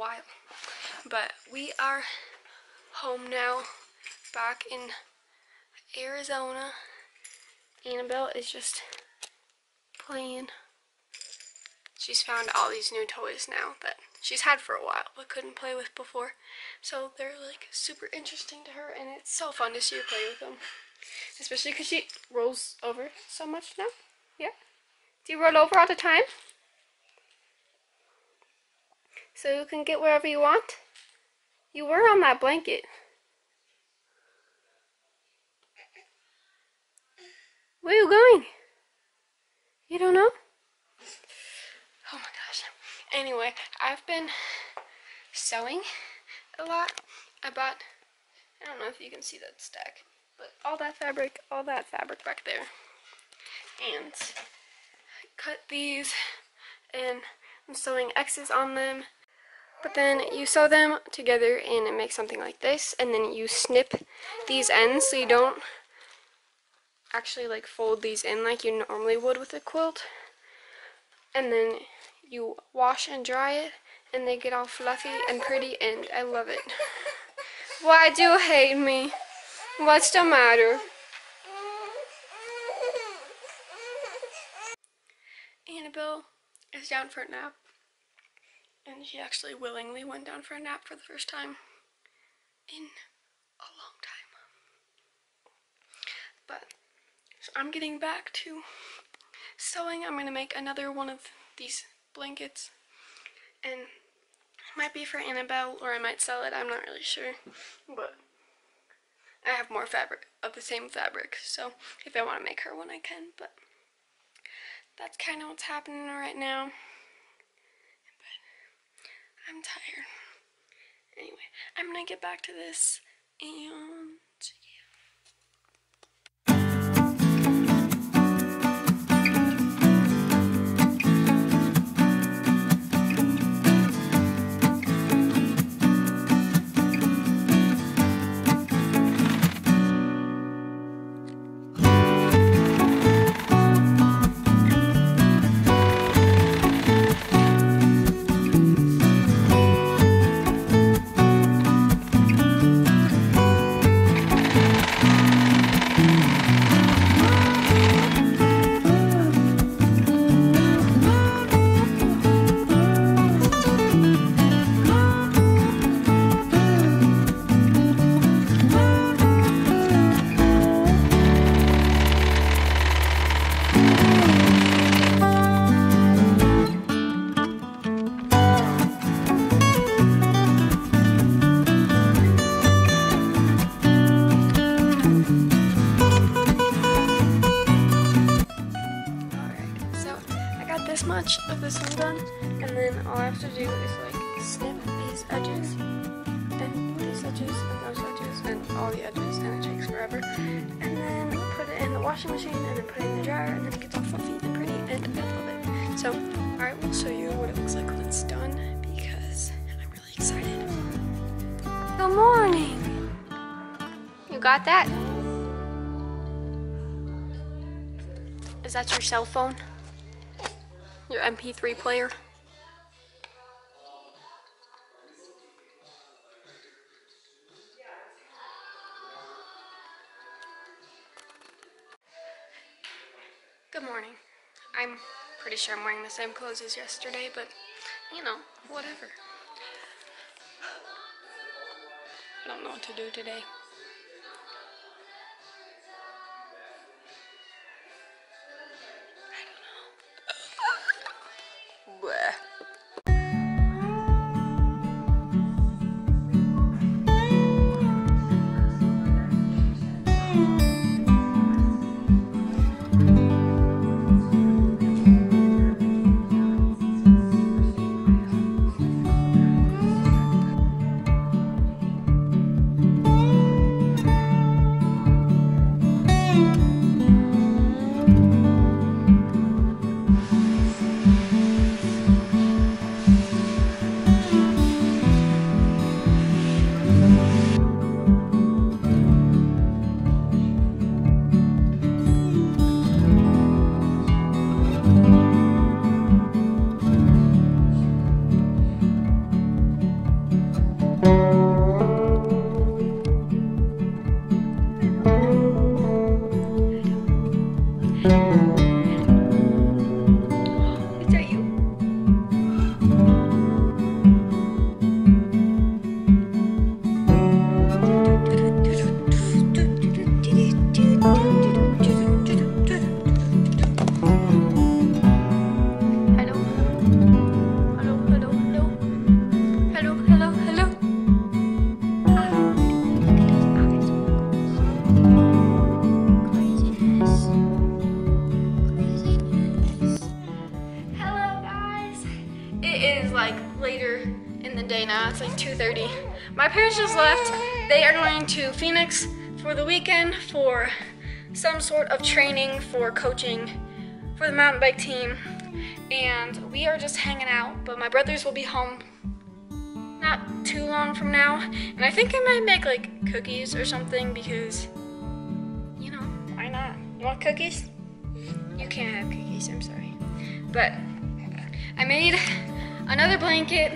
while. But we are home now, back in Arizona. Annabelle is just playing. She's found all these new toys now that she's had for a while but couldn't play with before. So they're like super interesting to her, and it's so fun to see her play with them. Especially because she rolls over so much now. Yeah? Do you roll over all the time? So you can get wherever you want? You were on that blanket. Where are you going? You don't know? Oh my gosh. Anyway, I've been sewing a lot. I bought, I don't know if you can see that stack, but all that fabric back there. And I cut these, and I'm sewing X's on them. But then you sew them together and it makes something like this, and then you snip these ends so you don't actually like fold these in like you normally would with a quilt. And then you wash and dry it, and they get all fluffy and pretty, and I love it. Why do you hate me? What's the matter? Annabelle is down for a nap, and she actually willingly went down for a nap for the first time in a long time. But so I'm getting back to sewing. I'm gonna make another one of these blankets, and it might be for Annabelle, or I might sell it, I'm not really sure, but I have more fabric of the same fabric, so if I want to make her one I can. But that's kind of what's happening right now. But I'm tired. Anyway, I'm gonna get back to this, and much of this one done, and then all I have to do is like snip these edges and these edges and those edges and all the edges, and it takes forever, and then put it in the washing machine and then put it in the dryer, and then it gets all fluffy and pretty, and I love it. So alright, we'll show you what it looks like when it's done because I'm really excited. Good morning! You got that? Is that your cell phone? Your MP3 player. Good morning. I'm pretty sure I'm wearing the same clothes as yesterday, but you know, whatever. I don't know what to do today. 2:30. My parents just left. They are going to Phoenix for the weekend for some sort of training for coaching for the mountain bike team. And we are just hanging out, but my brothers will be home not too long from now. And I think I might make like cookies or something because, you know, why not? You want cookies? You can't have cookies, I'm sorry. But I made another blanket,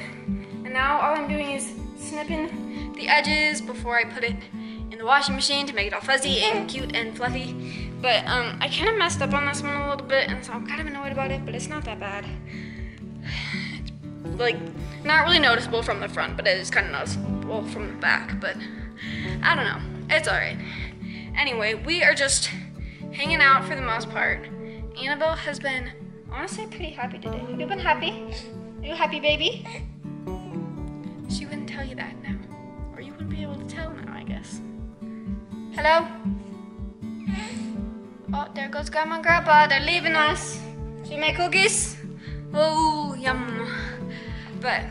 and now all I'm doing is snipping the edges before I put it in the washing machine to make it all fuzzy and cute and fluffy. But I kind of messed up on this one a little bit, and so I'm kind of annoyed about it, but it's not that bad. It's like not really noticeable from the front, but it is kind of noticeable from the back, but I don't know, it's all right. Anyway, we are just hanging out for the most part. Annabelle has been honestly pretty happy today. Have you been happy? Are you happy, baby? She wouldn't tell you that now. Or you wouldn't be able to tell now, I guess. Hello? Oh, there goes Grandma and Grandpa. They're leaving us. Should we make cookies? Oh, yum. But,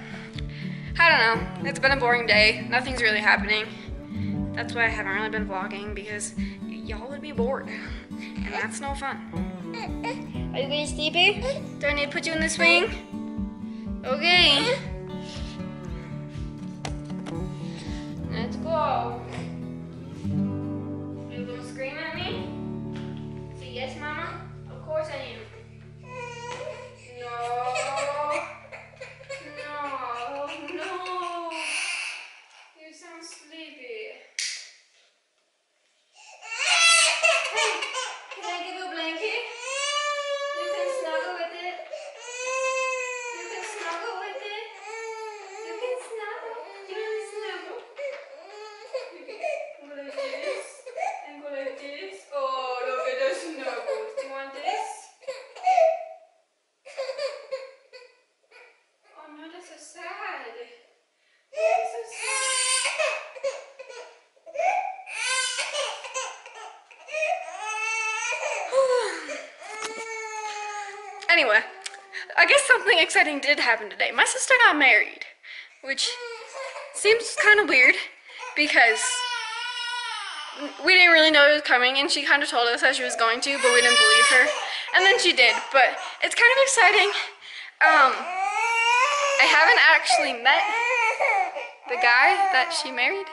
I don't know. It's been a boring day. Nothing's really happening. That's why I haven't really been vlogging, because y'all would be bored. And that's no fun. Are you getting sleepy? Do I need to put you in the swing? Okay. Let's go. Are you going to scream at me? Say yes, Mama? Of course I am. No. No. You sound sleepy. Anyway, I guess something exciting did happen today. My sister got married, which seems kind of weird because we didn't really know it was coming, and she kind of told us that she was going to, but we didn't believe her. And then she did, but it's kind of exciting. I haven't actually met the guy that she married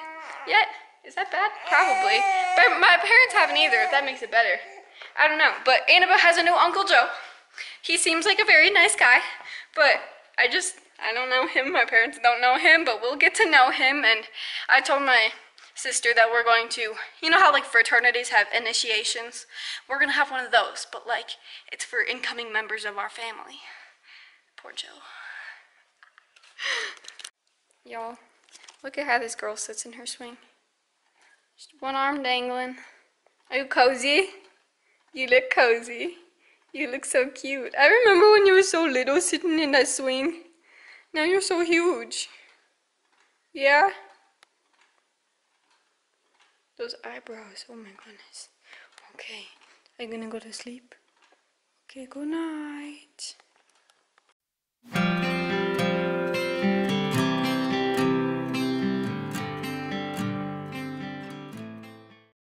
yet. Is that bad? Probably. But my parents haven't either, if that makes it better. I don't know, but Annabelle has a new Uncle Joe. He seems like a very nice guy, but I don't know him. My parents don't know him, but we'll get to know him. And I told my sister that we're going to, you know how like fraternities have initiations? We're going to have one of those, but like it's for incoming members of our family. Poor Joe. Y'all, look at how this girl sits in her swing. Just one arm dangling. Are you cozy? You look cozy. You look so cute. I remember when you were so little sitting in that swing. Now you're so huge. Yeah? Those eyebrows, oh my goodness. Okay, are you gonna go to sleep? Okay, good night.